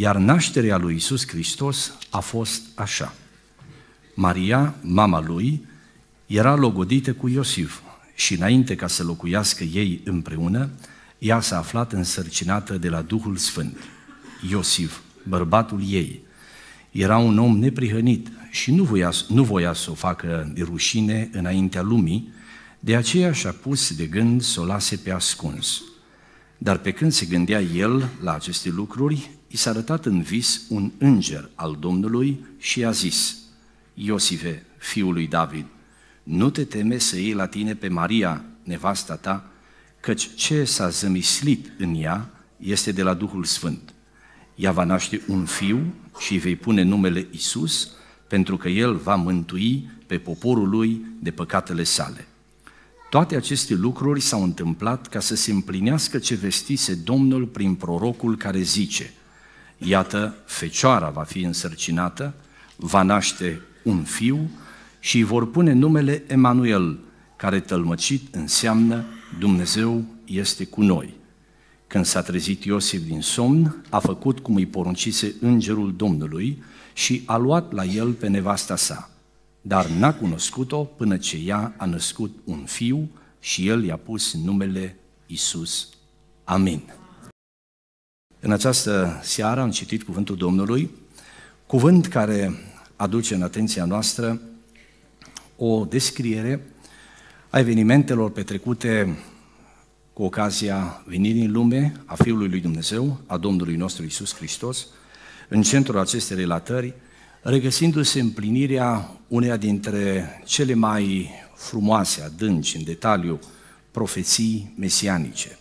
Iar nașterea lui Iisus Hristos a fost așa. Maria, mama lui, era logodită cu Iosif și înainte ca să locuiască ei împreună, ea s-a aflat însărcinată de la Duhul Sfânt. Iosif, bărbatul ei, era un om neprihănit și nu voia să o facă de rușine înaintea lumii, de aceea și-a pus de gând să o lase pe ascuns. Dar pe când se gândea el la aceste lucruri, i s-a arătat în vis un înger al Domnului și i-a zis: Iosife, fiul lui David, nu te teme să iei la tine pe Maria, nevasta ta, căci ce s-a zămislit în ea este de la Duhul Sfânt. Ea va naște un fiu și îi vei pune numele Iisus, pentru că el va mântui pe poporul lui de păcatele sale. Toate aceste lucruri s-au întâmplat ca să se împlinească ce vestise Domnul prin prorocul care zice: iată, fecioara va fi însărcinată, va naște un fiu și îi vor pune numele Emanuel, care tălmăcit înseamnă Dumnezeu este cu noi. Când s-a trezit Iosif din somn, a făcut cum îi poruncise îngerul Domnului și a luat la el pe nevasta sa. Dar n-a cunoscut-o până ce ea a născut un fiu și el i-a pus numele Iisus. Amin. În această seară am citit cuvântul Domnului, cuvânt care aduce în atenția noastră o descriere a evenimentelor petrecute cu ocazia venirii în lume a Fiului lui Dumnezeu, a Domnului nostru Iisus Hristos. În centrul acestei relatări, regăsindu-se împlinirea uneia dintre cele mai frumoase, adânci, în detaliu, profeții mesianice.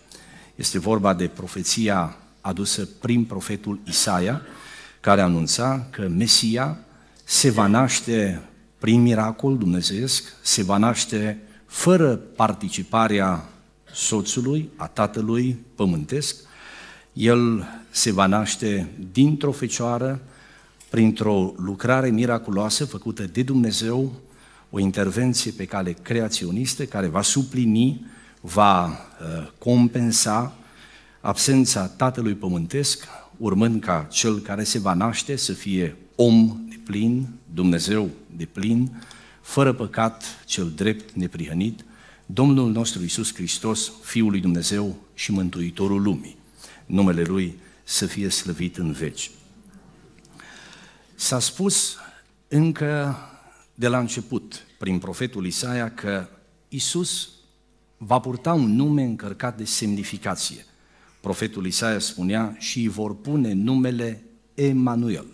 Este vorba de profeția adusă prin profetul Isaia, care anunța că Mesia se va naște prin miracol dumnezeiesc, se va naște fără participarea soțului, a tatălui pământesc. El se va naște dintr-o fecioară, printr-o lucrare miraculoasă făcută de Dumnezeu, o intervenție pe cale creaționistă care va suplini, va compensa absența tatălui pământesc, urmând ca cel care se va naște să fie om de plin, Dumnezeu de plin, fără păcat, cel drept, neprihănit, Domnul nostru Iisus Hristos, Fiul lui Dumnezeu și Mântuitorul lumii. Numele Lui să fie slăvit în veci. S-a spus încă de la început, prin profetul Isaia, că Iisus va purta un nume încărcat de semnificație. Profetul Isaia spunea: și îi vor pune numele Emanuel,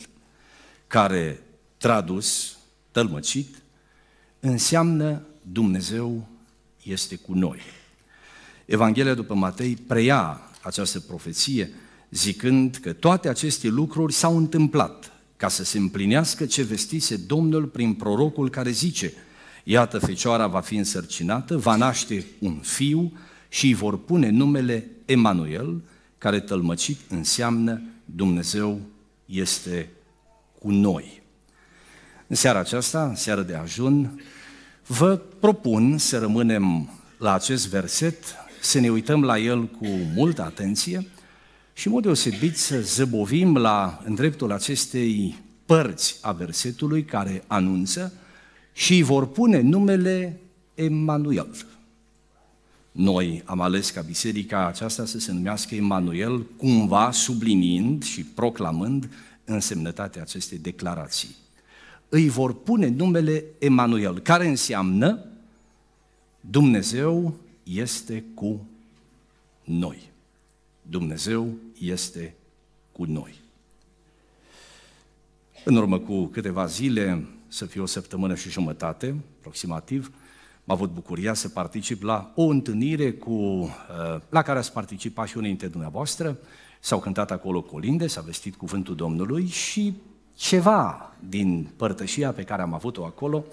care, tradus, tălmăcit, înseamnă Dumnezeu este cu noi. Evanghelia după Matei preia această profeție zicând că toate aceste lucruri s-au întâmplat ca să se împlinească ce vestise Domnul prin prorocul care zice: iată, fecioara va fi însărcinată, va naște un fiu și îi vor pune numele Emanuel, care tălmăcit înseamnă Dumnezeu este cu noi. În seara aceasta, în seara de ajun, vă propun să rămânem la acest verset, să ne uităm la el cu multă atenție și, în mod deosebit, să zăbovim în dreptul acestei părți a versetului care anunță: și îi vor pune numele Emanuel. Noi am ales ca biserica aceasta să se numească Emanuel, cumva subliniind și proclamând însemnătatea acestei declarații. Îi vor pune numele Emanuel, care înseamnă Dumnezeu este cu noi. Dumnezeu este cu noi. În urmă cu câteva zile, să fie o săptămână și jumătate, aproximativ, am avut bucuria să particip la o întâlnire la care ați participat și unii dintre dumneavoastră. S-au cântat acolo colinde, s-a vestit cuvântul Domnului și ceva din părtășia pe care am avut-o acolo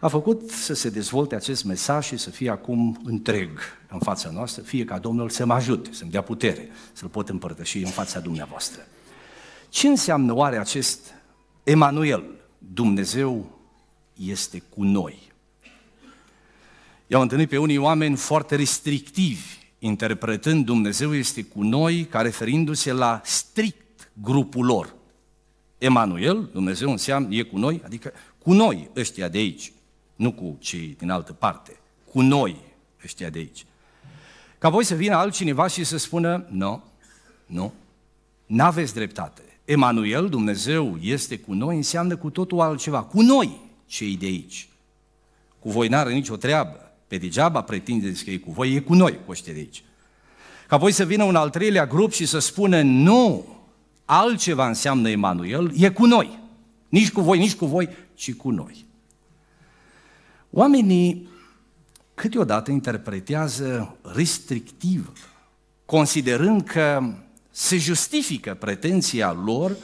a făcut să se dezvolte acest mesaj și să fie acum întreg în fața noastră, fie ca Domnul să mă ajute, să-mi dea putere, să-l pot împărtăși în fața dumneavoastră. Ce înseamnă oare acest Emanuel, Dumnezeu este cu noi? I-au întâlnit pe unii oameni foarte restrictivi, interpretând Dumnezeu este cu noi ca referindu-se la strict grupul lor. Emanuel, Dumnezeu înseamnă, e cu noi, adică cu noi ăștia de aici, nu cu cei din altă parte, cu noi ăștia de aici. Ca voi să vină altcineva și să spună, nu, n-aveți dreptate. Emanuel, Dumnezeu este cu noi, înseamnă cu totul altceva, cu noi cei de aici. Cu voi n-are nicio treabă, pe degeaba pretindeți că e cu voi, e cu noi, cu ăștia de aici. Ca voi să vină un al treilea grup și să spună, nu, altceva înseamnă Emanuel, e cu noi. Nici cu voi, nici cu voi, ci cu noi. Oamenii câteodată interpretează restrictiv, considerând că se justifică pretenția lor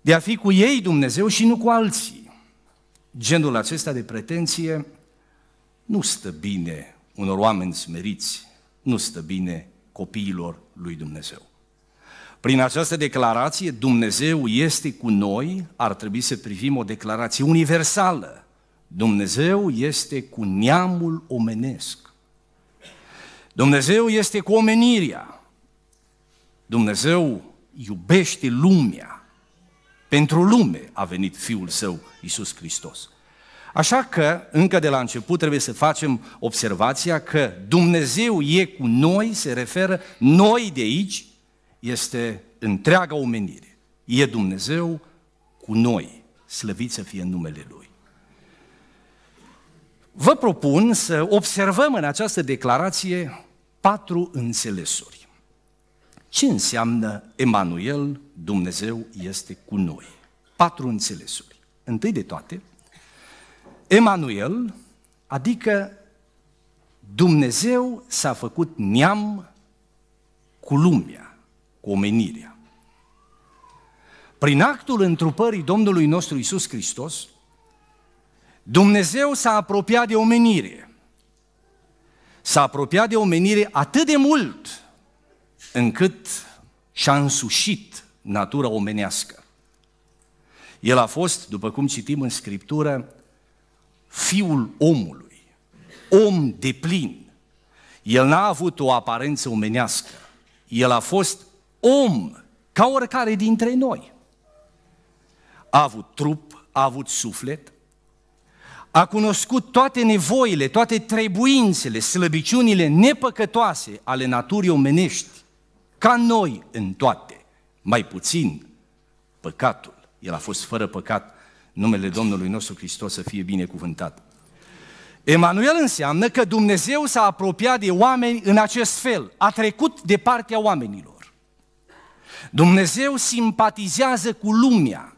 de a fi cu ei Dumnezeu și nu cu alții. Genul acesta de pretenție nu stă bine unor oameni smeriți, nu stă bine copiilor lui Dumnezeu. Prin această declarație, Dumnezeu este cu noi, ar trebui să privim o declarație universală. Dumnezeu este cu neamul omenesc. Dumnezeu este cu omenirea. Dumnezeu iubește lumea. Pentru lume a venit Fiul Său, Iisus Hristos. Așa că, încă de la început, trebuie să facem observația că Dumnezeu e cu noi, se referă noi de aici, este întreaga omenire. E Dumnezeu cu noi, slăvit să fie numele Lui. Vă propun să observăm în această declarație 4 înțelesuri. Ce înseamnă Emanuel, Dumnezeu este cu noi? 4 înțelesuri. Întâi de toate, Emanuel, adică Dumnezeu s-a făcut neam cu lumea, cu omenirea. Prin actul întrupării Domnului nostru Iisus Hristos, Dumnezeu s-a apropiat de omenire. S-a apropiat de omenire atât de mult încât și-a însușit natura omenească. El a fost, după cum citim în Scriptură, Fiul omului, om deplin. El n-a avut o aparență omenească. El a fost om, ca oricare dintre noi. A avut trup, a avut suflet, a cunoscut toate nevoile, toate trebuințele, slăbiciunile nepăcătoase ale naturii omenești, ca noi în toate, mai puțin păcatul. El a fost fără păcat, numele Domnului nostru Hristos să fie binecuvântat. Emanuel înseamnă că Dumnezeu s-a apropiat de oameni în acest fel, a trecut de partea oamenilor. Dumnezeu simpatizează cu lumea,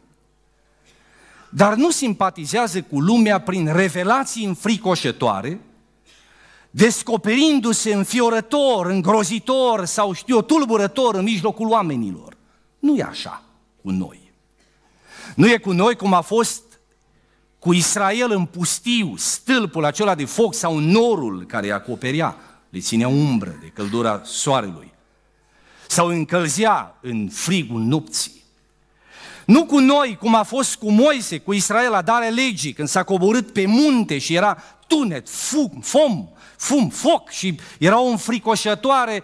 dar nu simpatizează cu lumea prin revelații înfricoșătoare, descoperindu-se înfiorător, îngrozitor sau știu eu, tulburător în mijlocul oamenilor. Nu e așa cu noi. Nu e cu noi cum a fost cu Israel în pustiu, stâlpul acela de foc sau norul care îi acoperea, le ținea umbră de căldura soarelui, sau încălzea în frigul nopții. Nu cu noi, cum a fost cu Moise, cu Israel la darea legii, când s-a coborât pe munte și era tunet, fum, foc și era o înfricoșătoare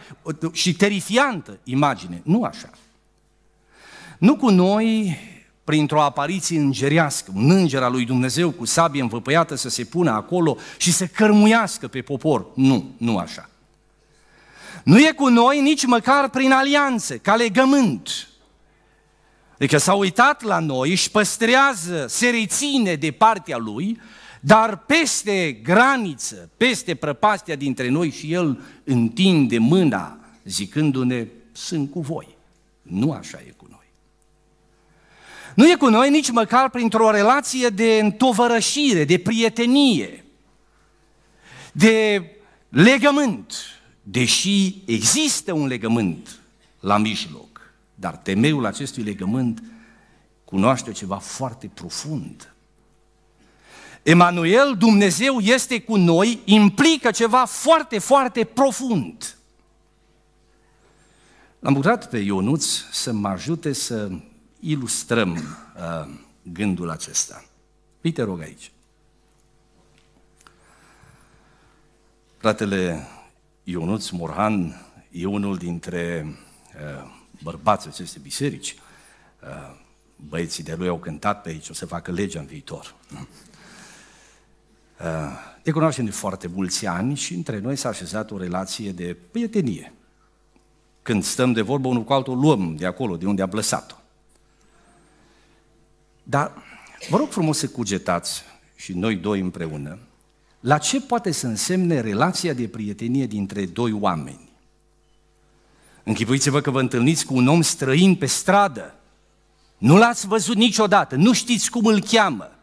și terifiantă imagine. Nu așa. Nu cu noi, printr-o apariție îngerească, un înger al lui Dumnezeu cu sabie învăpăiată să se pună acolo și să cărmuiască pe popor. Nu așa. Nu e cu noi nici măcar prin alianță, ca legământ. Adică s-a uitat la noi, își păstrează, se reține de partea lui, dar peste graniță, peste prăpastia dintre noi și el întinde mâna zicându-ne, sunt cu voi. Nu așa e cu noi. Nu e cu noi nici măcar printr-o relație de întovărășire, de prietenie, de legământ, deși există un legământ la mijloc. Dar temeiul acestui legământ cunoaște ceva foarte profund. Emanuel, Dumnezeu este cu noi, implică ceva foarte, foarte profund. L-am rugat pe Ionuț să mă ajute să ilustrăm gândul acesta. Păi te rog aici. Fratele Ionuț Morhan e unul dintre bărbați aceste biserici. Băieții de lui au cântat pe aici, o să facă legea în viitor. Ne cunoaștem de foarte mulți ani și între noi s-a așezat o relație de prietenie. Când stăm de vorbă unul cu altul, luăm de acolo, de unde am lăsat-o. Dar vă rog frumos să cugetați și noi doi împreună, la ce poate să însemne relația de prietenie dintre doi oameni? Închipuiți-vă că vă întâlniți cu un om străin pe stradă, nu l-ați văzut niciodată, nu știți cum îl cheamă.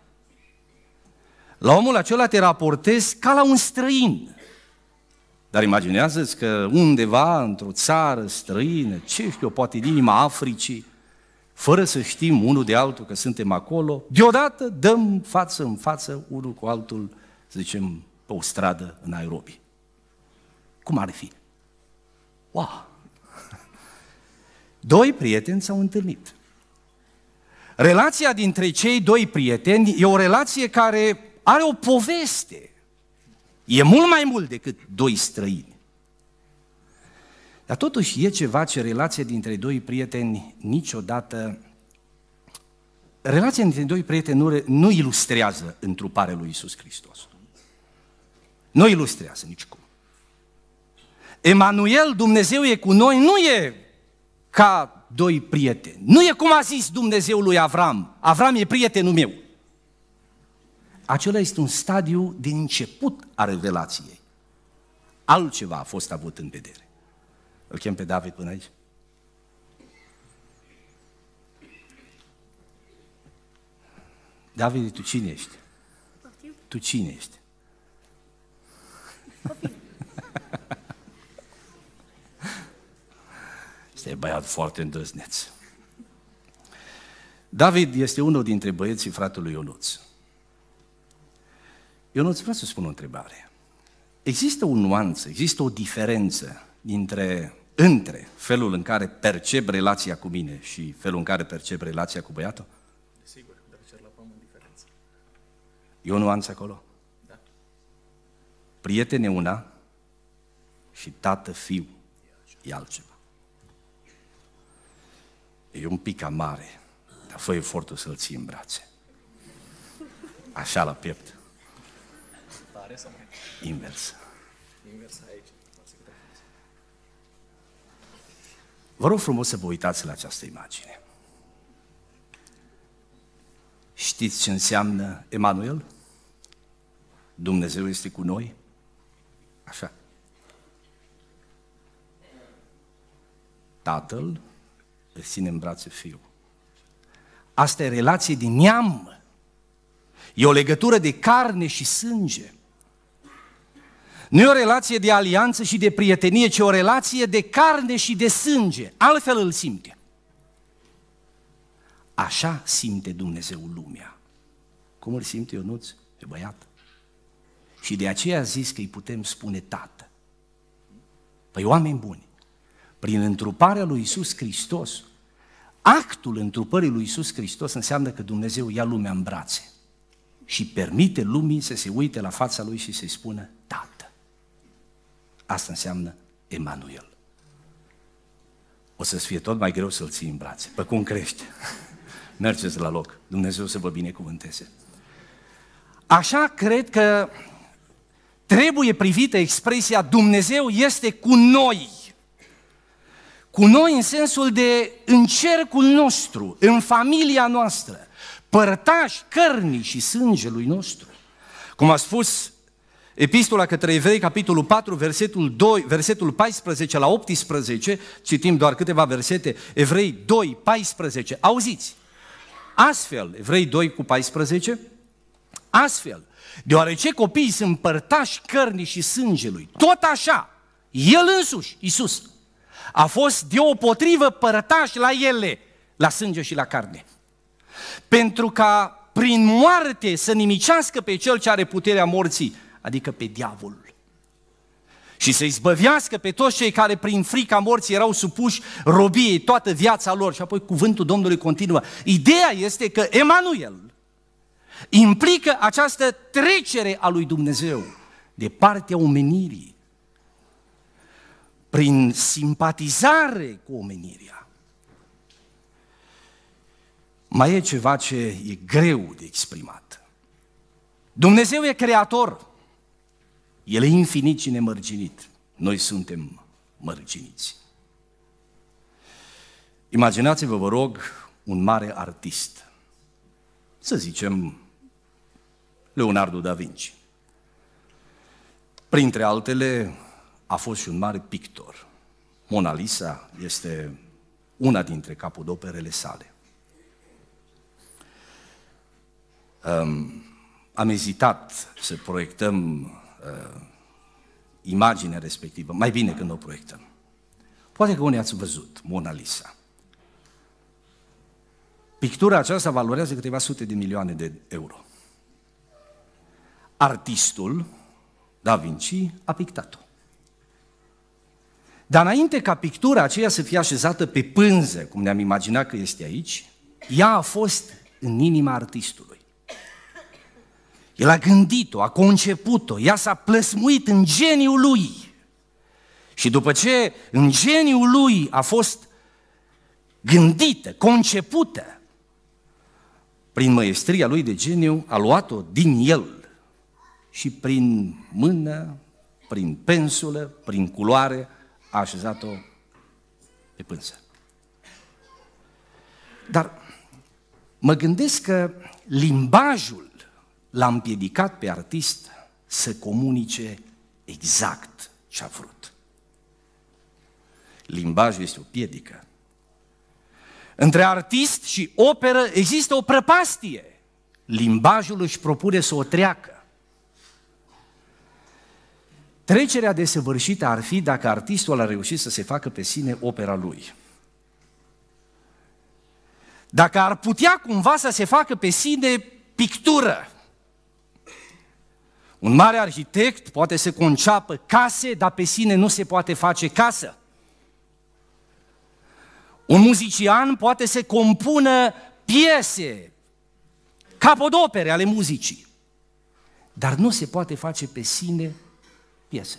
La omul acela te raportezi ca la un străin. Dar imaginează-ți că undeva, într-o țară străină, ce știu, poate în inima Africii, fără să știm unul de altul că suntem acolo, deodată dăm față în față unul cu altul, să zicem, pe o stradă în Nairobi. Cum ar fi? Wow! Doi prieteni s-au întâlnit. Relația dintre cei doi prieteni e o relație care are o poveste. E mult mai mult decât doi străini. Dar totuși e ceva ce relația dintre doi prieteni niciodată... Relația dintre doi prieteni nu ilustrează întruparea lui Iisus Hristos. Nu ilustrează nicicum. Emanuel, Dumnezeu e cu noi, nu e ca doi prieteni. Nu e cum a zis Dumnezeu lui Avram. Avram e prietenul meu. Acela este un stadiu de început al relației. Altceva a fost avut în vedere. Îl chem pe David până aici. David, tu cine ești? Poftim? Tu cine ești? Este băiat foarte îndrăzneț. David este unul dintre băieții fratelui Ionuț. Ionuț, vreau să spun o întrebare. Există o nuanță, există o diferență între felul în care percep relația cu mine și felul în care percep relația cu băiatul? Sigur, dar cer la pământ diferență. E o nuanță acolo? Da. Prietene una și tată fiu e altceva. E un pic amare, dar fă efortul să-l ții în brațe. Așa la piept. Tare sau mai? Invers. Invers aici. Vă rog frumos să vă uitați la această imagine. Știți ce înseamnă Emanuel? Dumnezeu este cu noi? Așa. Tatăl îl ține în brațe fiul. Asta e relație din neam. E o legătură de carne și sânge. Nu e o relație de alianță și de prietenie, ci o relație de carne și de sânge. Altfel îl simte. Așa simte Dumnezeu lumea. Cum îl simte Ionuț? E băiat. Și de aceea a zis că îi putem spune tată. Păi oameni buni, prin întruparea lui Iisus Hristos, actul întrupării lui Iisus Hristos înseamnă că Dumnezeu ia lumea în brațe și permite lumii să se uite la fața lui și să-i spună tată. Asta înseamnă Emanuel. O să-ți fie tot mai greu să-l ții în brațe. Păi cum crește? Mergeți la loc. Dumnezeu să vă binecuvânteze. Așa cred că trebuie privită expresia Dumnezeu este cu noi. Cu noi în sensul de în cercul nostru, în familia noastră, părtași cărnii și sângelui nostru. Cum a spus Epistola către Evrei, capitolul 4, versetul 14 la 18, citim doar câteva versete, Evrei 2, 14, auziți, astfel, Evrei 2 cu 14, astfel, deoarece copiii sunt părtași cărnii și sângelui, tot așa, El însuși, Iisus, a fost deopotrivă părtaș la ele, la sânge și la carne, pentru ca prin moarte să nimicească pe Cel ce are puterea morții, adică pe diavolul. Și să izbăvească pe toți cei care prin frica morții erau supuși robiei toată viața lor. Și apoi cuvântul Domnului continuă. Ideea este că Emanuel implică această trecere a lui Dumnezeu de partea omenirii, prin simpatizare cu omenirea, mai e ceva ce e greu de exprimat. Dumnezeu e creator. El e infinit și nemărginit. Noi suntem mărginiți. Imaginați-vă, vă rog, un mare artist. Să zicem Leonardo da Vinci. Printre altele, a fost și un mare pictor. Mona Lisa este una dintre capodoperele sale. Am ezitat să proiectăm imaginea respectivă, mai bine când o proiectăm. Poate că unii ați văzut Mona Lisa. Pictura aceasta valorează câteva sute de milioane de euro. Artistul Da Vinci a pictat-o. Dar înainte ca pictura aceea să fie așezată pe pânză, cum ne-am imaginat că este aici, ea a fost în inima artistului. El a gândit-o, a conceput-o, ea s-a plăsmuit în geniul lui. Și după ce în geniul lui a fost gândită, concepută, prin măiestria lui de geniu a luat-o din el și prin mână, prin pensulă, prin culoare, a așezat-o pe pânză. Dar mă gândesc că limbajul l-a împiedicat pe artist să comunice exact ce a vrut. Limbajul este o piedică. Între artist și operă există o prăpastie. Limbajul își propune să o treacă. Trecerea desăvârșită ar fi dacă artistul a reușit să se facă pe sine opera lui. Dacă ar putea cumva să se facă pe sine pictură. Un mare arhitect poate să conceapă case, dar pe sine nu se poate face casă. Un muzician poate să compună piese, capodopere ale muzicii, dar nu se poate face pe sine piese.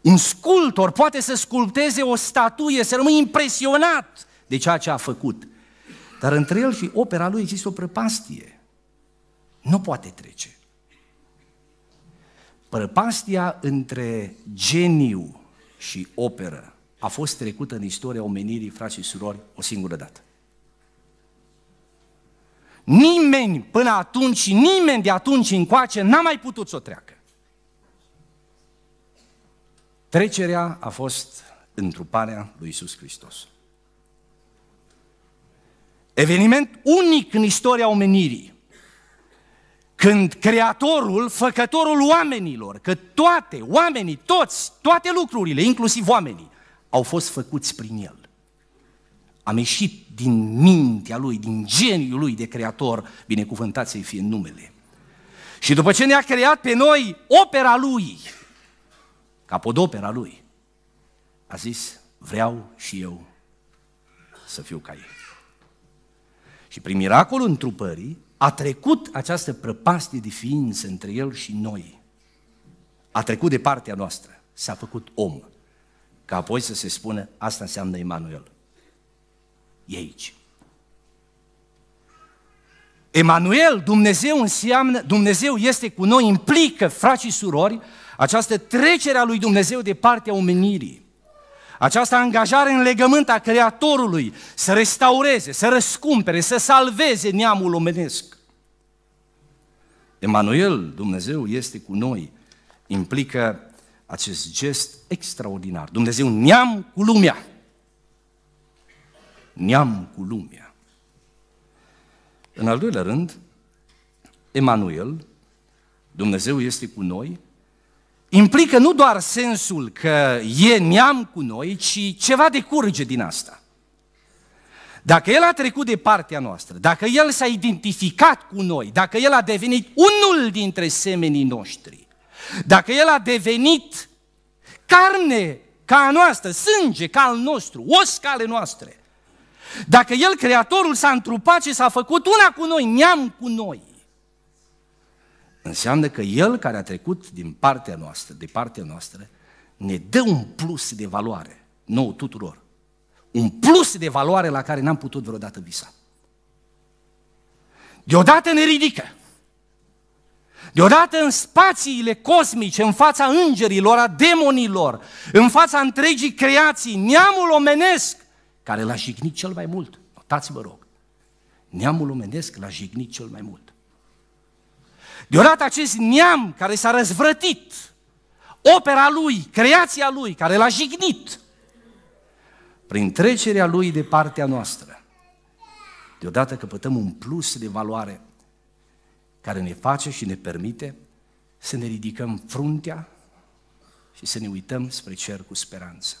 Un sculptor poate să sculpteze o statuie, să rămâi impresionat de ceea ce a făcut, dar între el și opera lui există o prăpastie. Nu poate trece. Prăpastia între geniu și operă a fost trecută în istoria omenirii, frați și surori, o singură dată. Nimeni până atunci și nimeni de atunci încoace n-a mai putut să o treacă. Trecerea a fost întruparea lui Iisus Hristos. Eveniment unic în istoria omenirii, când Creatorul, Făcătorul oamenilor, că toate, oamenii, toți, toate lucrurile, inclusiv oamenii, au fost făcuți prin El. Am ieșit din mintea Lui, din geniul Lui de Creator, binecuvântat să-i fie numele. Și după ce ne-a creat pe noi opera Lui, capodopera Lui, a zis, vreau și eu să fiu ca El. Și prin miracolul întrupării a trecut această prăpastie de ființă între El și noi. A trecut de partea noastră, s-a făcut om. Ca apoi să se spună, asta înseamnă Emanuel. E aici. Emanuel, Dumnezeu înseamnă, Dumnezeu este cu noi, implică, frați și surori, această trecere a lui Dumnezeu de partea omenirii. Această angajare în legământ a Creatorului să restaureze, să răscumpere, să salveze neamul omenesc. Emanuel, Dumnezeu este cu noi, implică acest gest extraordinar. Dumnezeu neam cu lumea. Neam cu lumea. În al doilea rând, Emanuel, Dumnezeu este cu noi, implică nu doar sensul că e neam cu noi, ci ceva decurge din asta. Dacă El a trecut de partea noastră, dacă El s-a identificat cu noi, dacă El a devenit unul dintre semenii noștri, dacă El a devenit carne ca a noastră, sânge ca al nostru, os ca ale noastre, dacă El, Creatorul, s-a întrupat și s-a făcut una cu noi, neam cu noi, înseamnă că El care a trecut din partea noastră, de partea noastră, ne dă un plus de valoare nouă tuturor, un plus de valoare la care n-am putut vreodată visa. Deodată ne ridică. Deodată în spațiile cosmice, în fața îngerilor, a demonilor, în fața întregii creații, neamul omenesc, care l-a jignit cel mai mult. Notați-vă, rog. Neamul omenesc l-a jignit cel mai mult. Deodată acest neam care s-a răzvrătit, opera lui, creația lui, care l-a jignit, prin trecerea lui de partea noastră, deodată căpătăm un plus de valoare care ne face și ne permite să ne ridicăm fruntea și să ne uităm spre cer cu speranță.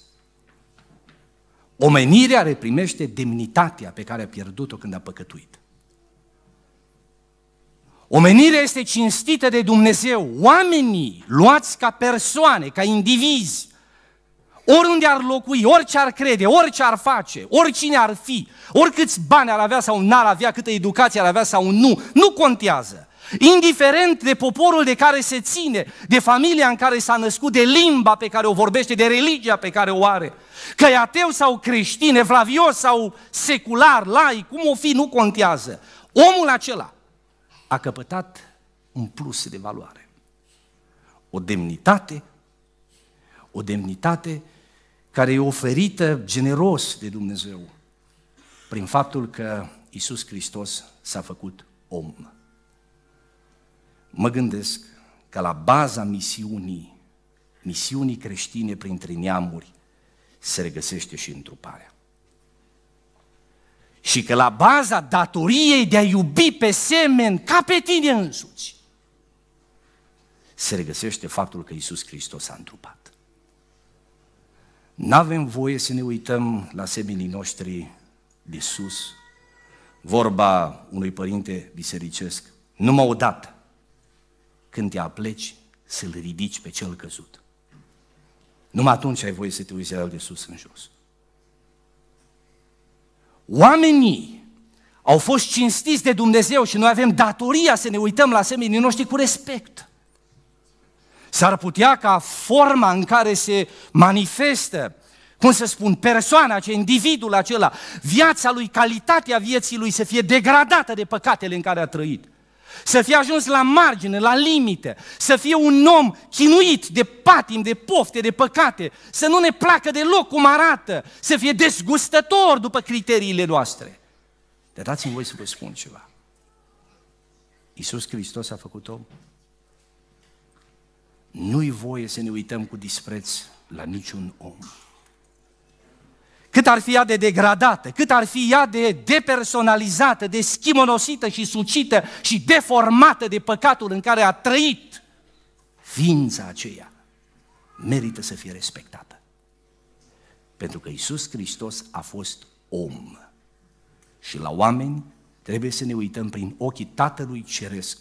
Omenirea reprimește demnitatea pe care a pierdut-o când a păcătuit. Omenirea este cinstită de Dumnezeu. Oamenii luați ca persoane, ca indivizi, oriunde ar locui, orice ar crede, orice ar face, oricine ar fi, oricâți bani ar avea sau n-ar avea, câtă educație ar avea sau nu, nu contează. Indiferent de poporul de care se ține, de familia în care s-a născut, de limba pe care o vorbește, de religia pe care o are, că e ateu sau creștin, evlavios sau secular, laic, cum o fi, nu contează. Omul acela a căpătat un plus de valoare, o demnitate care e oferită generos de Dumnezeu prin faptul că Iisus Hristos s-a făcut om. Mă gândesc că la baza misiunii creștine printre neamuri se regăsește și întruparea. Și că la baza datoriei de a iubi pe semeni ca pe tine însuți se regăsește faptul că Iisus Hristos s-a întrupat. N-avem voie să ne uităm la semenii noștri de sus, vorba unui părinte bisericesc, numai odată când te apleci să-l ridici pe cel căzut. Numai atunci ai voie să te uiți la el de sus în jos. Oamenii au fost cinstiți de Dumnezeu și noi avem datoria să ne uităm la semenii noștri cu respect. S-ar putea ca forma în care se manifestă, cum să spun, persoana aceea, individul acela, viața lui, calitatea vieții lui să fie degradată de păcatele în care a trăit. Să fie ajuns la margine, la limite, să fie un om chinuit de patim, de pofte, de păcate, să nu ne placă deloc cum arată, să fie dezgustător după criteriile noastre. Dar dați-mi voi să vă spun ceva. Iisus Hristos a făcut om. Nu-i voie să ne uităm cu dispreț la niciun om. Cât ar fi ea de degradată, cât ar fi ea de depersonalizată, de schimonosită și sucită și deformată de păcatul în care a trăit, ființa aceea merită să fie respectată. Pentru că Iisus Hristos a fost om și la oameni trebuie să ne uităm prin ochii Tatălui Ceresc,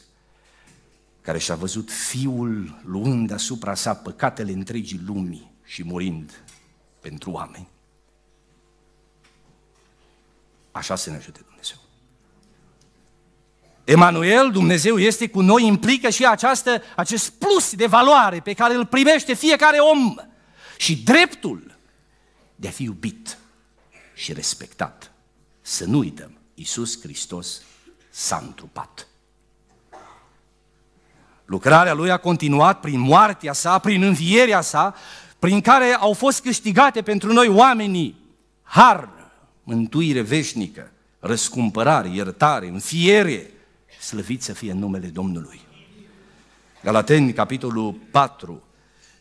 care și-a văzut Fiul luând asupra sa păcatele întregii lumii și murind pentru oameni. Așa să ne ajute Dumnezeu. Emanuel, Dumnezeu este cu noi, implică și acest plus de valoare pe care îl primește fiecare om și dreptul de a fi iubit și respectat. Să nu uităm, Iisus Hristos s-a întrupat. Lucrarea Lui a continuat prin moartea Sa, prin învierea Sa, prin care au fost câștigate pentru noi oamenii har, mântuire veșnică, răscumpărare, iertare, înfiere, slăvit să fie în numele Domnului. Galateni, capitolul 4,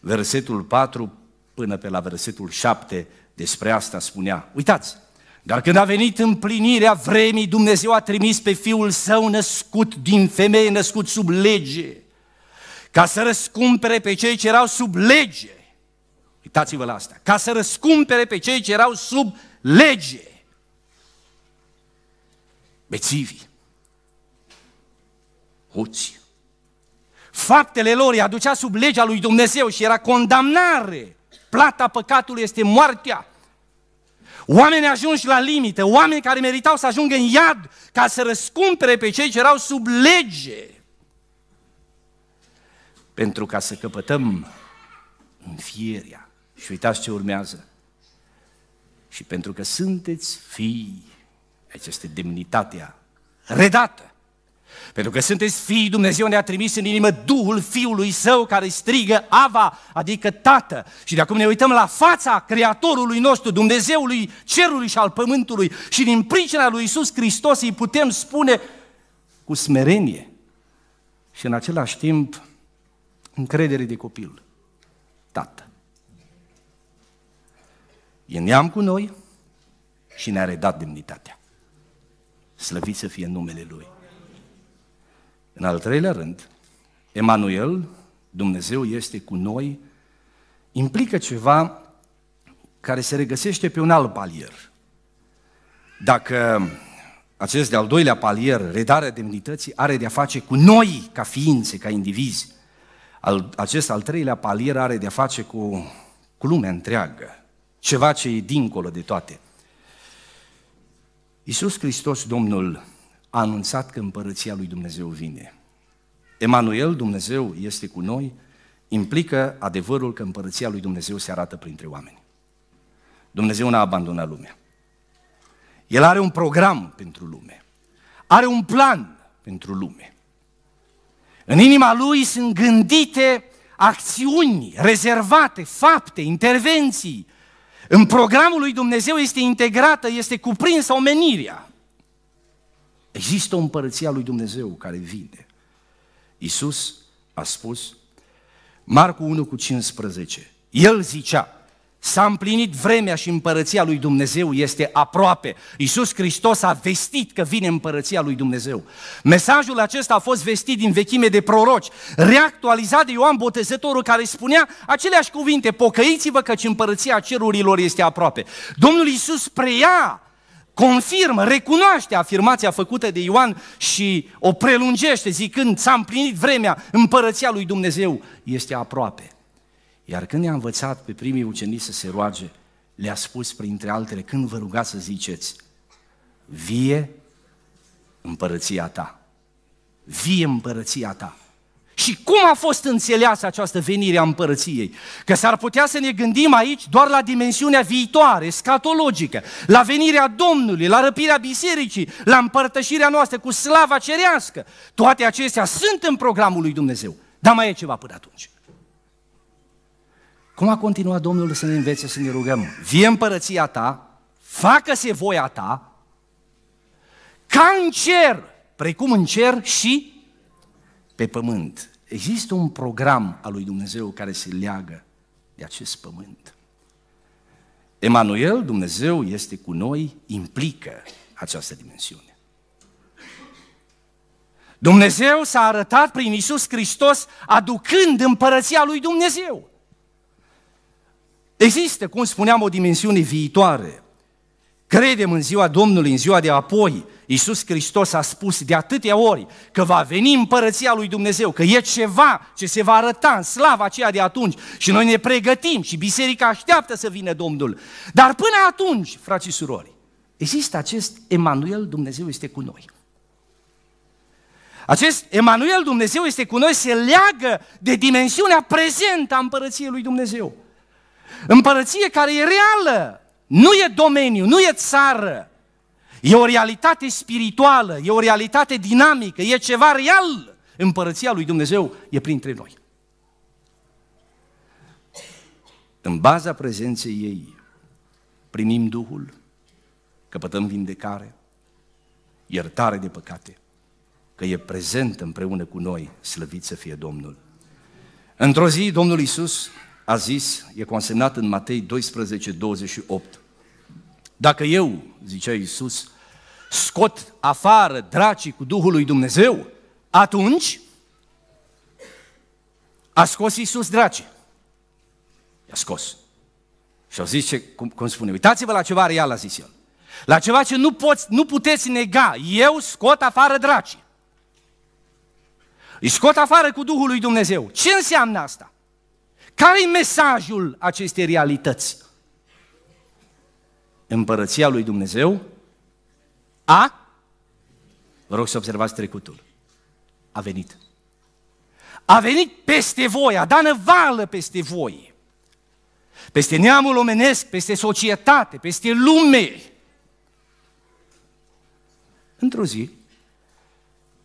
versetul 4 până pe la versetul 7, despre asta spunea. Uitați, dar când a venit împlinirea vremii, Dumnezeu a trimis pe Fiul Său născut din femeie, născut sub lege, ca să răscumpere pe cei ce erau sub lege. Uitați-vă la asta, ca să răscumpere pe cei ce erau sub lege. Bețivii, hoții, faptele lor îi aducea sub legea lui Dumnezeu și era condamnare. Plata păcatului este moartea. Oameni ajunși la limită, oameni care meritau să ajungă în iad ca să răscumpere pe cei ce erau sub lege. Pentru ca să căpătăm înfierea. Și uitați ce urmează. și pentru că sunteți fii, aici este demnitatea redată, pentru că sunteți fii, Dumnezeu ne-a trimis în inimă Duhul Fiului Său care strigă Ava, adică Tată. Și de acum ne uităm la fața Creatorului nostru, Dumnezeului cerului și al pământului și din pricina lui Iisus Hristos îi putem spune cu smerenie și în același timp încredere de copil, Tată. E neam cu noi și ne-a redat demnitatea. Slăvit să fie numele Lui. În al treilea rând, Emanuel, Dumnezeu este cu noi, implică ceva care se regăsește pe un alt palier. Dacă acest de-al doilea palier, redarea demnității, are de-a face cu noi ca ființe, ca indivizi, acest al treilea palier are de-a face cu lumea întreagă, ceva ce e dincolo de toate. Iisus Hristos, Domnul, a anunțat că împărăția lui Dumnezeu vine. Emanuel, Dumnezeu este cu noi, implică adevărul că împărăția lui Dumnezeu se arată printre oameni. Dumnezeu n-a abandonat lumea. El are un program pentru lume. Are un plan pentru lume. În inima Lui sunt gândite acțiuni rezervate, fapte, intervenții. În programul lui Dumnezeu este integrată, este cuprinsă omenirea. Există o împărăție a lui Dumnezeu care vine. Iisus a spus, Marcu 1,15, El zicea, s-a împlinit vremea și împărăția lui Dumnezeu este aproape. Iisus Hristos a vestit că vine împărăția lui Dumnezeu. Mesajul acesta a fost vestit din vechime de proroci, reactualizat de Ioan Botezătorul care spunea aceleași cuvinte, pocăiți-vă căci împărăția cerurilor este aproape. Domnul Iisus preia, confirmă, recunoaște afirmația făcută de Ioan și o prelungește zicând, s-a împlinit vremea, împărăția lui Dumnezeu este aproape. Iar când i-a învățat pe primii ucenici să se roage, le-a spus printre altele, când vă rugați să ziceți, vie împărăția ta, vie împărăția ta. Și cum a fost înțeleasă această venire a împărăției? Că s-ar putea să ne gândim aici doar la dimensiunea viitoare, escatologică, la venirea Domnului, la răpirea bisericii, la împărtășirea noastră cu slava cerească. Toate acestea sunt în programul lui Dumnezeu, dar mai e ceva până atunci. Cum a continuat Domnul să ne învețe să ne rugăm? Vie împărăția ta, facă-se voia ta, ca în cer, precum în cer și pe pământ. Există un program al lui Dumnezeu care se leagă de acest pământ. Emanuel, Dumnezeu este cu noi, implică această dimensiune. Dumnezeu s-a arătat prin Iisus Hristos aducând împărăția lui Dumnezeu. Există, cum spuneam, o dimensiune viitoare. Credem în ziua Domnului, în ziua de apoi. Iisus Hristos a spus de atâtea ori că va veni împărăția lui Dumnezeu, că e ceva ce se va arăta în slava aceea de atunci și noi ne pregătim și biserica așteaptă să vină Domnul. Dar până atunci, frați și surori, există acest Emanuel, Dumnezeu este cu noi. Acest Emanuel, Dumnezeu este cu noi, se leagă de dimensiunea prezentă a împărăției lui Dumnezeu. Împărăție care e reală, nu e domeniu, nu e țară, e o realitate spirituală, e o realitate dinamică, e ceva real. Împărăția lui Dumnezeu e printre noi. În baza prezenței ei primim Duhul, căpătăm vindecare, iertare de păcate, că e prezent împreună cu noi, slăvit să fie Domnul. Într-o zi Domnul Iisus a zis, e consemnat în Matei 12, 28. Dacă eu, zicea Iisus, scot afară dracii cu Duhul lui Dumnezeu, atunci a scos Iisus dracii. I-a scos. Și au zis, cum spune, uitați-vă la ceva real, a zis el. La ceva ce nu puteți nega. Eu scot afară dracii. Îi scot afară cu Duhul lui Dumnezeu. Ce înseamnă asta? Care-i mesajul acestei realități? Împărăția lui Dumnezeu vă rog să observați trecutul, a venit. A venit peste voi, a dat năvală peste voi. peste neamul omenesc, peste societate, peste lume. Într-o zi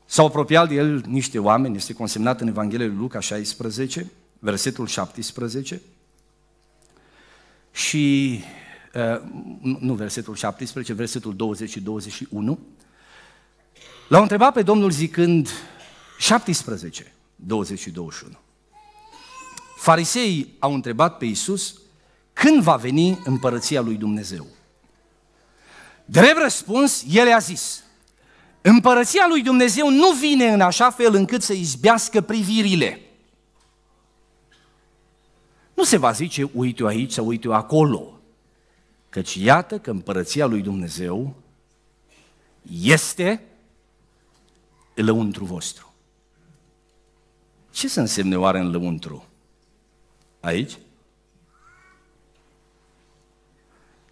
s-au apropiat de el niște oameni, este consemnat în Evanghelia lui Luca 16, versetul 17, și, nu versetul 17, versetul 20 și 21, l-au întrebat pe Domnul zicând 17, 20 și 21. Fariseii au întrebat pe Iisus când va veni împărăția lui Dumnezeu. Drept răspuns, el a zis: împărăția lui Dumnezeu nu vine în așa fel încât să izbească privirile. Nu se va zice, uite-o aici sau uite-o acolo, căci iată că împărăția lui Dumnezeu este lăuntru vostru. Ce să însemne oare în lăuntru? Aici?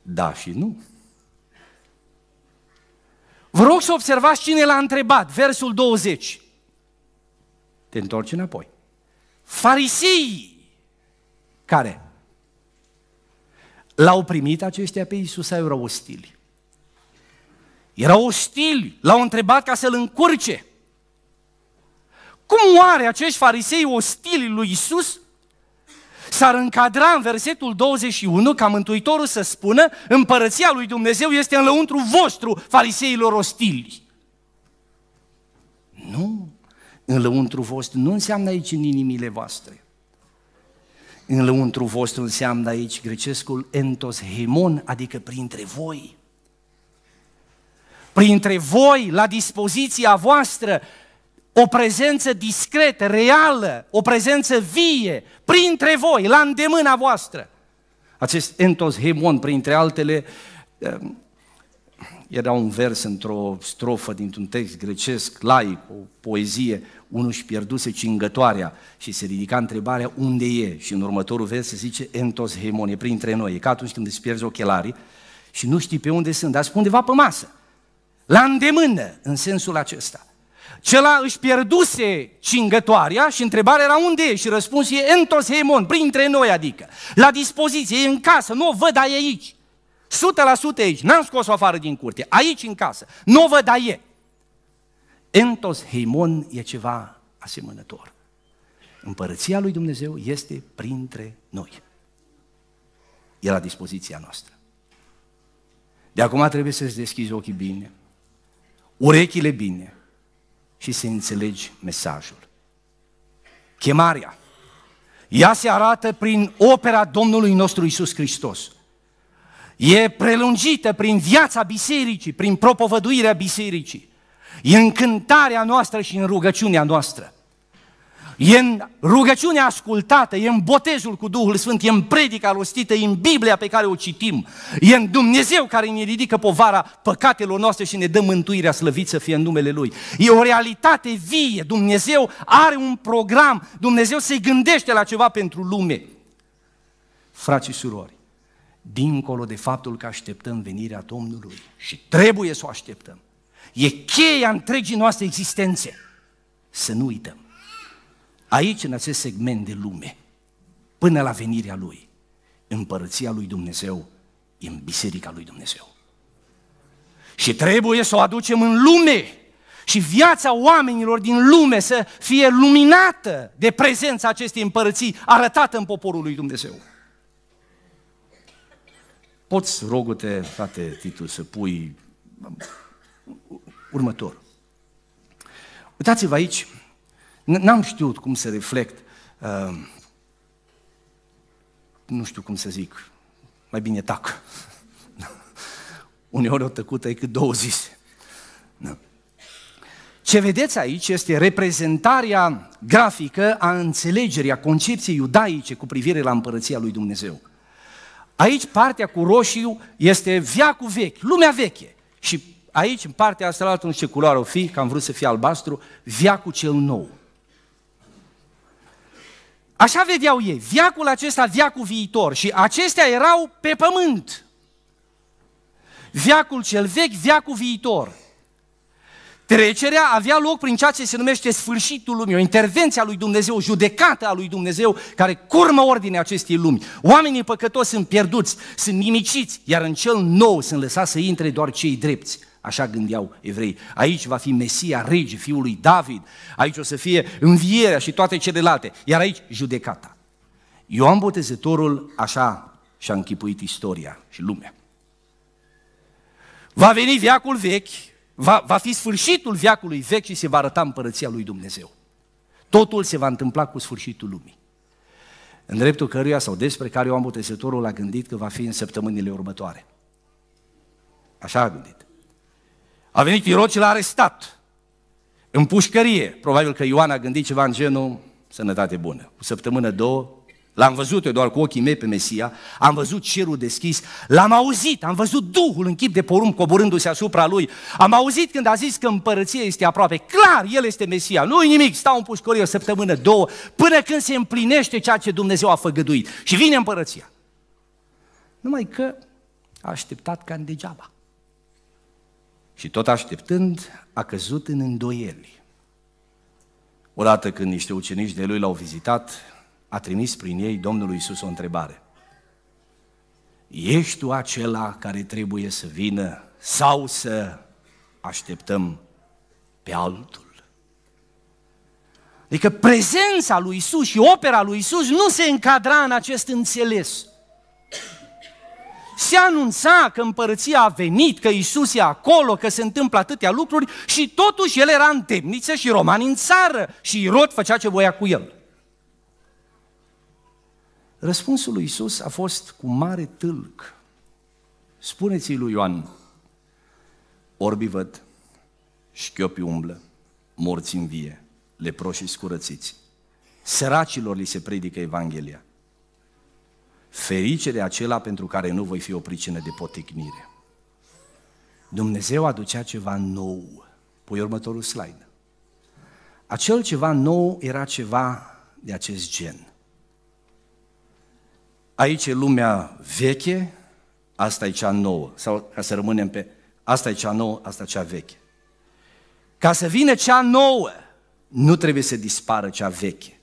Da și nu. Vă rog să observați cine l-a întrebat, versul 20. Te întorci înapoi. Fariseii, care l-au primit aceștia pe Iisus, sau erau ostili? Erau ostili, l-au întrebat ca să-l încurce. Cum oare acești farisei ostili lui Iisus s-ar încadra în versetul 21 ca Mântuitorul să spună împărăția lui Dumnezeu este în lăuntru vostru, fariseilor ostili? Nu, în lăuntru vostru nu înseamnă aici în inimile voastre. În lăuntru vostru înseamnă aici grecescul entos hemon, adică printre voi. Printre voi, la dispoziția voastră, o prezență discretă, reală, o prezență vie, printre voi, la îndemâna voastră. Acest entos hemon, printre altele, era un vers într-o strofă dintr-un text grecesc, laic, o poezie, unul își pierduse cingătoarea și se ridica întrebarea unde e, și în următorul vers se zice entos hemon, e printre noi, e ca atunci când îți pierzi ochelarii și nu știi pe unde sunt, dar sunt undeva pe masă, la îndemână, în sensul acesta. Cela își pierduse cingătoarea și întrebarea era unde e și răspunsul e entos hemon, printre noi, adică la dispoziție, e în casă, nu o văd, dar e aici. 100% e aici, n-am scos-o afară din curte, aici în casă, nu o văd, dar e. Entos hemon e ceva asemănător. Împărăția lui Dumnezeu este printre noi. E la dispoziția noastră. De acum trebuie să-ți deschizi ochii bine, urechile bine, și să înțelegi mesajul. Chemarea, ea se arată prin opera Domnului nostru Iisus Hristos. E prelungită prin viața bisericii, prin propovăduirea bisericii. E în cântarea noastră și în rugăciunea noastră. E în rugăciunea ascultată, e în botezul cu Duhul Sfânt, e în predica rostită, e în Biblia pe care o citim, e în Dumnezeu care ne ridică povara păcatelor noastre și ne dă mântuirea, slăvit să fie în numele Lui. E o realitate vie, Dumnezeu are un program, Dumnezeu se gândește la ceva pentru lume. Frați și surori, dincolo de faptul că așteptăm venirea Domnului și trebuie să o așteptăm, e cheia întregii noastre existențe, să nu uităm. Aici, în acest segment de lume, până la venirea Lui, împărăția lui Dumnezeu e în biserica lui Dumnezeu. Și trebuie să o aducem în lume și viața oamenilor din lume să fie luminată de prezența acestei împărății arătată în poporul lui Dumnezeu. Poți, rogu-te, frate Titu, să pui următor. Uitați-vă aici. N-am știut cum să reflect, nu știu cum să zic, mai bine tac. Uneori o tăcută e cât două zise. Ce vedeți aici este reprezentarea grafică a înțelegerii, a concepției iudaice cu privire la împărăția lui Dumnezeu. Aici partea cu roșiu este veacul vechi, lumea veche. Și aici, în partea asta, la altă, nu știu ce culoare o fi, că am vrut să fie albastru, veacul cel nou. Așa vedeau ei, viacul acesta, viacul viitor, și acestea erau pe pământ. Viacul cel vechi, viacul viitor. Trecerea avea loc prin ceea ce se numește sfârșitul lumii, o intervenție a lui Dumnezeu, o judecată a lui Dumnezeu care curmă ordinea acestei lumi. Oamenii păcătoși sunt pierduți, sunt nimiciți, iar în cel nou sunt lăsați să intre doar cei drepți. Așa gândeau evrei. Aici va fi Mesia, rege, fiul lui David, aici o să fie învierea și toate celelalte, iar aici judecata. Ioan Botezătorul așa și-a închipuit istoria și lumea. Va veni veacul vechi, va fi sfârșitul veacului vechi și se va arăta împărăția lui Dumnezeu. Totul se va întâmpla cu sfârșitul lumii, în dreptul căruia sau despre care Ioan Botezătorul a gândit că va fi în săptămânile următoare. Așa a gândit. A venit Irod și l-a arestat în pușcărie. Probabil că Ioan a gândit ceva în genul sănătate bună. O săptămână, două, l-am văzut eu doar cu ochii mei pe Mesia, am văzut cerul deschis, l-am auzit, am văzut Duhul în chip de porumb coborându-se asupra lui, am auzit când a zis că împărăția este aproape, clar, el este Mesia, nu-i nimic, stau în pușcărie o săptămână, două, până când se împlinește ceea ce Dumnezeu a făgăduit și vine împărăția. Numai că a așteptat cam degeaba. Și tot așteptând, a căzut în îndoieli. Odată când niște ucenici de lui l-au vizitat, a trimis prin ei Domnul Iisus o întrebare. Ești tu acela care trebuie să vină sau să așteptăm pe altul? Adică prezența lui Iisus și opera lui Iisus nu se încadra în acest înțeles. Se anunța că împărăția a venit, că Iisus e acolo, că se întâmplă atâtea lucruri și totuși el era în temniță și romani în țară și Irod făcea ce voia cu el. Răspunsul lui Iisus a fost cu mare tâlc. Spuneți-i lui Ioan, orbii văd, șchiopii umblă, morți învie, leproșii scurățiți, săracilor li se predică Evanghelia. Fericere acela pentru care nu voi fi o pricină de poticnire. Dumnezeu aducea ceva nou. Pui următorul slide. Acel ceva nou era ceva de acest gen. Aici e lumea veche, asta e cea nouă. Sau ca să rămânem pe asta e cea nouă, asta e cea veche. Ca să vină cea nouă, nu trebuie să dispară cea veche,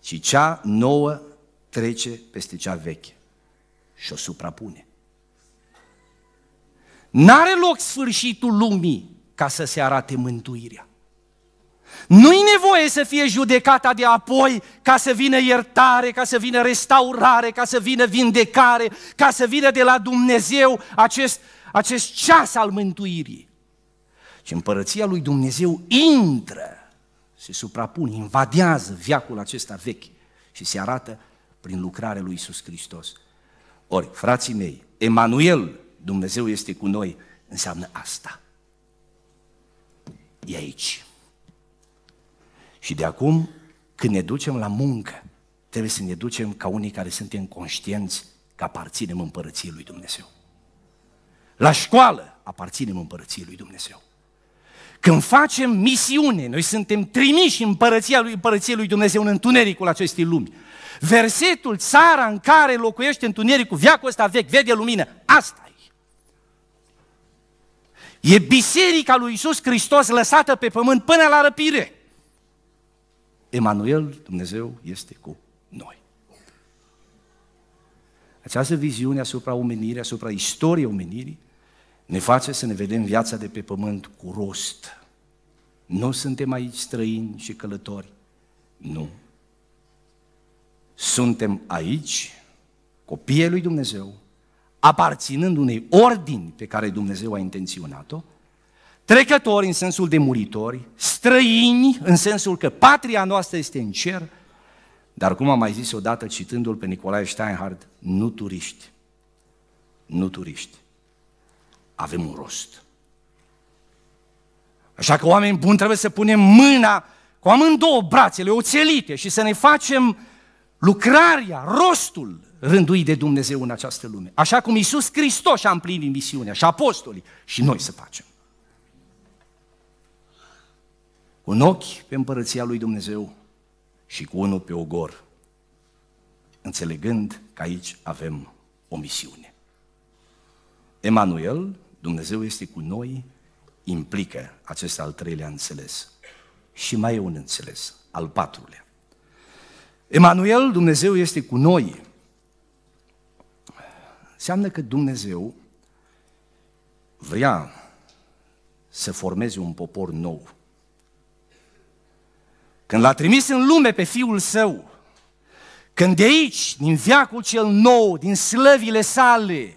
ci cea nouă trece peste cea veche și o suprapune. N-are loc sfârșitul lumii ca să se arate mântuirea. Nu-i nevoie să fie judecata de apoi ca să vină iertare, ca să vină restaurare, ca să vină vindecare, ca să vină de la Dumnezeu acest ceas al mântuirii. Și împărăția lui Dumnezeu intră, se suprapune, invadează veacul acesta vechi și se arată prin lucrarea lui Iisus Hristos. Ori, frații mei, Emanuel, Dumnezeu este cu noi, înseamnă asta. E aici. Și de acum, când ne ducem la muncă, trebuie să ne ducem ca unii care suntem conștienți că aparținem împărăției lui Dumnezeu. La școală aparținem împărăției lui Dumnezeu. Când facem misiune, noi suntem trimiși în împărăția lui Dumnezeu, în întunericul acestei lumi. Versetul, țara în care locuiește întunericul, veacul ăsta vechi, vede lumină, asta e. E biserica lui Iisus Hristos lăsată pe pământ până la răpire. Emanuel, Dumnezeu este cu noi. Această viziune asupra omenirii, asupra istoriei omenirii, ne face să ne vedem viața de pe pământ cu rost. Nu suntem aici străini și călători. Nu. Suntem aici, copiii lui Dumnezeu, aparținând unei ordini pe care Dumnezeu a intenționat-o, trecători în sensul de muritori, străini în sensul că patria noastră este în cer, dar cum am mai zis odată citându-l pe Nicolae Steinhardt, nu turiști, nu turiști, avem un rost. Așa că oameni buni trebuie să punem mâna cu amândouă brațele oțelite și să ne facem lucrarea, rostul rânduit de Dumnezeu în această lume. Așa cum Iisus Hristos a împlinit misiunea și apostolii și noi să facem. Cu un ochi pe împărăția lui Dumnezeu și cu unul pe ogor, înțelegând că aici avem o misiune. Emanuel, Dumnezeu este cu noi, implică acest al treilea înțeles. Și mai e un înțeles, al patrulea. Emanuel, Dumnezeu este cu noi. Înseamnă că Dumnezeu vrea să formeze un popor nou. Când l-a trimis în lume pe Fiul Său, când de aici, din veacul cel nou, din slăvile sale,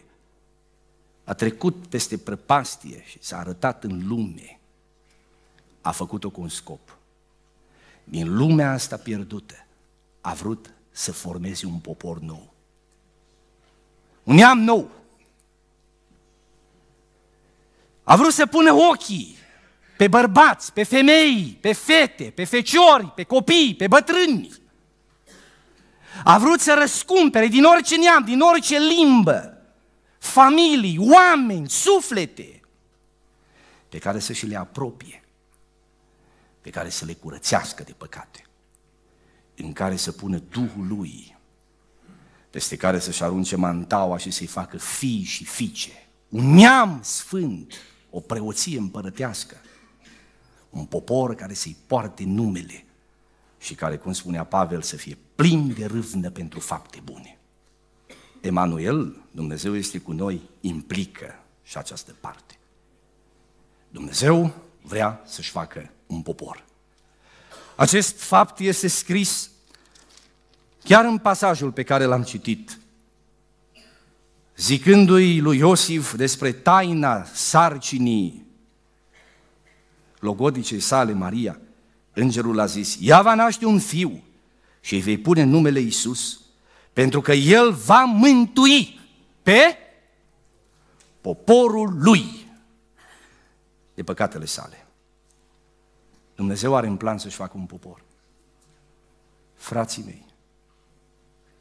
a trecut peste prăpastie și s-a arătat în lume, a făcut-o cu un scop. Din lumea asta pierdută a vrut să formeze un popor nou. Un neam nou. A vrut să pună ochii pe bărbați, pe femei, pe fete, pe feciori, pe copii, pe bătrâni. A vrut să răscumpere din orice neam, din orice limbă, familii, oameni, suflete, pe care să și le apropie, pe care să le curățească de păcate, în care să pună Duhul Lui, peste care să-și arunce mantaua și să-i facă fii și fiice. Un neam sfânt, o preoție împărătească, un popor care să-i poarte numele și care, cum spunea Pavel, să fie plin de râvnă pentru fapte bune. Emanuel, Dumnezeu este cu noi, implică și această parte. Dumnezeu vrea să-și facă un popor. Acest fapt este scris chiar în pasajul pe care l-am citit, zicându-i lui Iosif despre taina sarcinii logodicei sale, Maria, îngerul a zis: ea va naște un fiu și îi vei pune numele Iisus, pentru că el va mântui pe poporul lui de păcatele sale. Dumnezeu are în plan să-și facă un popor. Frații mei,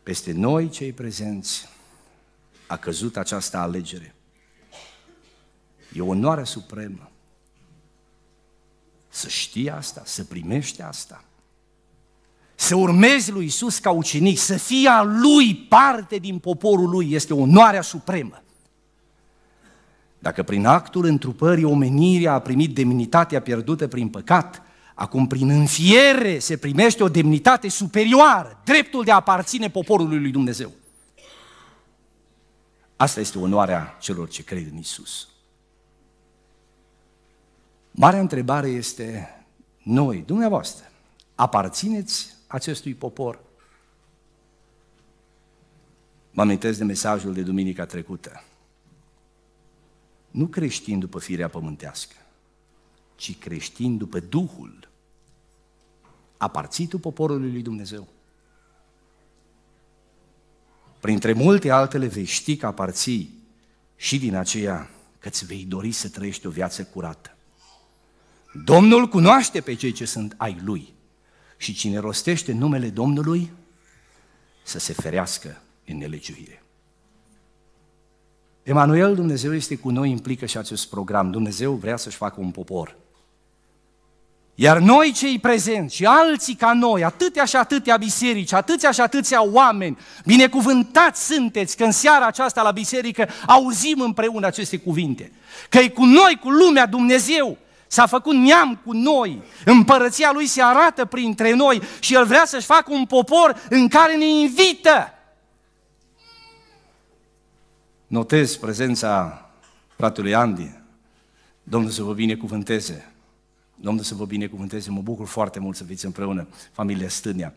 peste noi cei prezenți a căzut această alegere. E onoarea supremă să știi asta, să primești asta, să urmezi lui Iisus ca ucenic, să fii a Lui, parte din poporul Lui, este onoarea supremă. Dacă prin actul întrupării omenirea a primit demnitatea pierdută prin păcat, acum prin înfiere se primește o demnitate superioară, dreptul de a aparține poporului lui Dumnezeu. Asta este onoarea celor ce cred în Iisus. Marea întrebare este: noi, dumneavoastră, aparțineți acestui popor? Mă amintesc de mesajul de duminica trecută. Nu creștini după firea pământească, ci creștini după Duhul. Aparții tu poporului lui Dumnezeu? Printre multe altele vei ști că aparții și din aceea că îți vei dori să trăiești o viață curată. Domnul cunoaște pe cei ce sunt ai Lui și cine rostește numele Domnului să se ferească în nelegiuire. Emanuel, Dumnezeu este cu noi, implică și acest program. Dumnezeu vrea să-și facă un popor. Iar noi cei prezenți și alții ca noi, atâtea și atâtea biserici, atâtea și atâtea oameni, binecuvântați sunteți că în seara aceasta la biserică auzim împreună aceste cuvinte. Că e cu noi, cu lumea, Dumnezeu s-a făcut neam cu noi, împărăția Lui se arată printre noi și El vrea să-și facă un popor în care ne invită. Notez prezența fratelui Andy. Domnul să vă binecuvânteze. Domnul să vă binecuvânteze. Mă bucur foarte mult să fiți împreună, familia Stânia.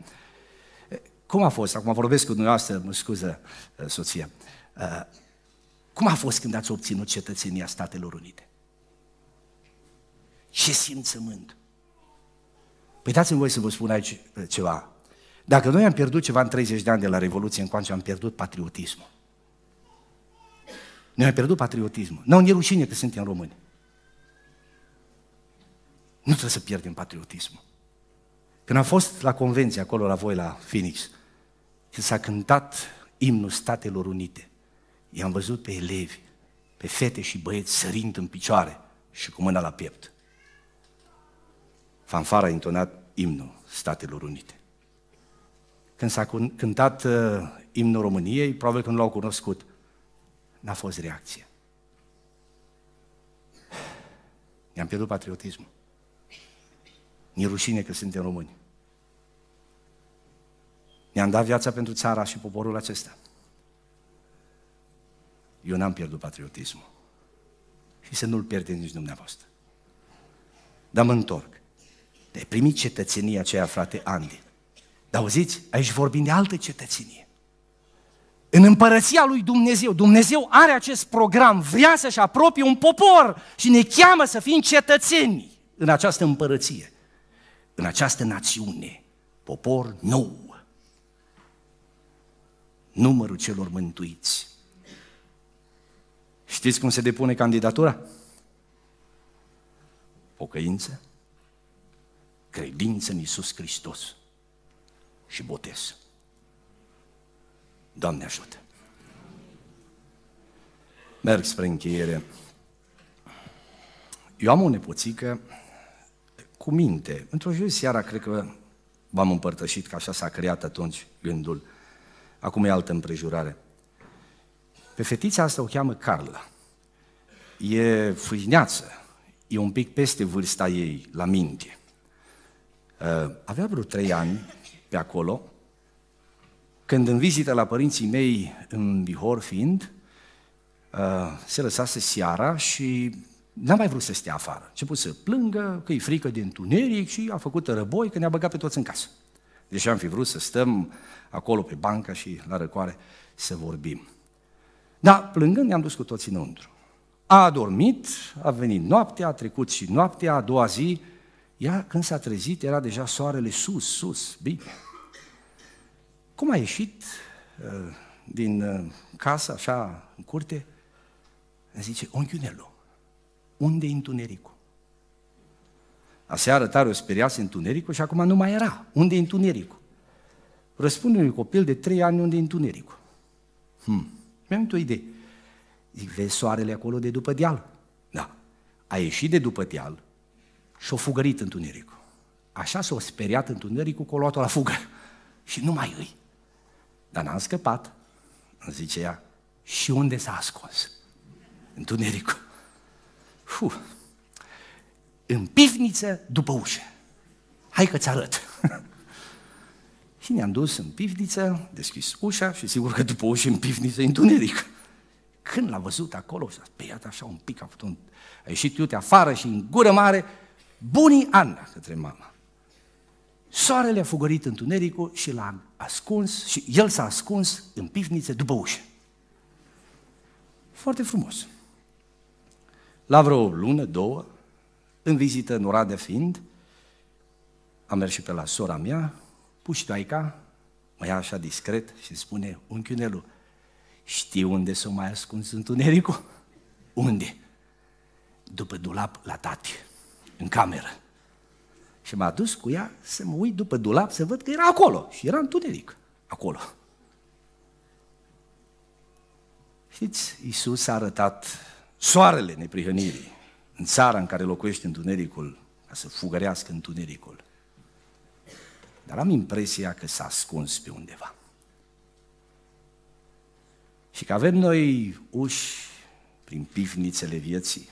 Cum a fost? Acum vorbesc cu dumneavoastră, mă scuză, soția. Cum a fost când ați obținut cetățenia Statelor Unite? Ce simțământ! Păi dați-mi voi să vă spun aici ceva. Dacă noi am pierdut ceva în 30 de ani de la Revoluție încoace, am pierdut patriotismul. Ne-am pierdut patriotismul. Nu, ne rușine că suntem români. Nu trebuie să pierdem patriotismul. Când am fost la convenție acolo la voi, la Phoenix, când s-a cântat imnul Statelor Unite, i-am văzut pe elevi, pe fete și băieți sărind în picioare și cu mâna la piept. Fanfara a intonat imnul Statelor Unite. Când s-a cântat imnul României, probabil că nu l-au cunoscut. N-a fost reacție. Ne-am pierdut patriotismul. Ne-e rușine că suntem români. Ne-am dat viața pentru țara și poporul acesta. Eu n-am pierdut patriotismul. Și să nu-l pierdeți nici dumneavoastră. Dar mă întorc. De primit cetățenia aceea, frate Andy. Dar auziți, aici vorbim de altă cetățenie. În împărăția lui Dumnezeu, Dumnezeu are acest program, vrea să-și apropie un popor și ne cheamă să fim cetățeni în această împărăție, în această națiune, popor nou. Numărul celor mântuiți. Știți cum se depune candidatura? Pocăință, credință în Iisus Hristos și botez. Doamne ajută! Merg spre încheiere. Eu am o nepoțică cu minte. Într-o joi seara, cred că v-am împărtășit că așa s-a creat atunci gândul. Acum e altă împrejurare. Pe fetița asta o cheamă Carla. E fâșneață, e un pic peste vârsta ei, la minte. Avea vreo 3 ani pe acolo, când în vizită la părinții mei, în Bihor fiind, se lăsase seara și n-a mai vrut să stea afară. A început să plângă, că-i frică de întuneric și a făcut răboi, că ne-a băgat pe toți în casă. Deși am fi vrut să stăm acolo pe banca și la răcoare să vorbim. Dar plângând ne-am dus cu toții înăuntru. A adormit, a venit noaptea, a trecut și noaptea, a doua zi, ea când s-a trezit era deja soarele sus, bine. Cum a ieșit din casă, așa, în curte, îmi zice, onchiunelu, unde-i întunericul? Aseară tare o speriase întunericul și acum nu mai era. Unde-i întunericul? Răspunde unui copil de 3 ani unde-i întunericul. Mi-am dat o idee. Zic, vezi soarele acolo de după deal? Da. A ieșit de după deal și-o fugărit întunericul. Așa s-o speriat întunericul că o luat-o la fugă. Și nu mai îi. Dar n-am scăpat, îmi zice ea, și unde s-a ascuns? Întunericul. În pivniță după ușă. Hai că ți-arăt. Și ne-am dus în pivniță, deschis ușa și sigur că după ușă în pivniță e întuneric. Când l-a văzut acolo, s-a speriat așa un pic, a ieșit iute afară și în gură mare, bunii Anna, către mama. Soarele a fugărit întunericul și l-a ascuns și el s-a ascuns în pivniță după ușă. Foarte frumos. La vreo lună, 2, în vizită în Oradea fiind, am mers și pe la sora mea, puștoaica, mă ia așa discret și spune, unchiunelu, știi unde s-o mai ascuns întunericul? Unde? După dulap la tati, în cameră. Și m-a dus cu ea să mă uit după dulap să văd că era acolo și era întuneric, acolo. Știți, Iisus a arătat soarele neprihănirii în țara în care locuiește întunericul, ca să fugărească întunericul. Dar am impresia că s-a ascuns pe undeva. Și că avem noi uși prin pivnițele vieții,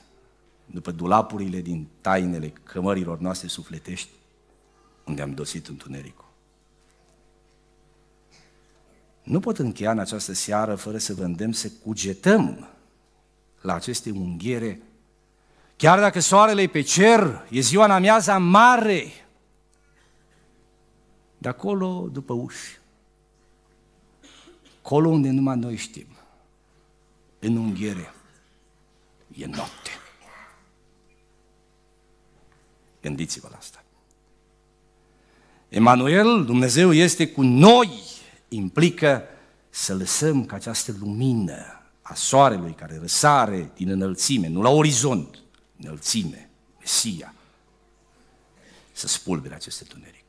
după dulapurile din tainele cămărilor noastre sufletești, unde am dosit întunericul. Nu pot încheia în această seară fără să vă îndemn să cugetăm la aceste unghiere. Chiar dacă soarele e pe cer, e ziua în amiaza mare, de acolo după uși, acolo unde numai noi știm, în unghiere, e noapte. Gândiți-vă la asta. Emanuel, Dumnezeu este cu noi, implică să lăsăm ca această lumină a soarelui care răsare din înălțime, nu la orizont, înălțime, Mesia, să spulbere aceste tuneric.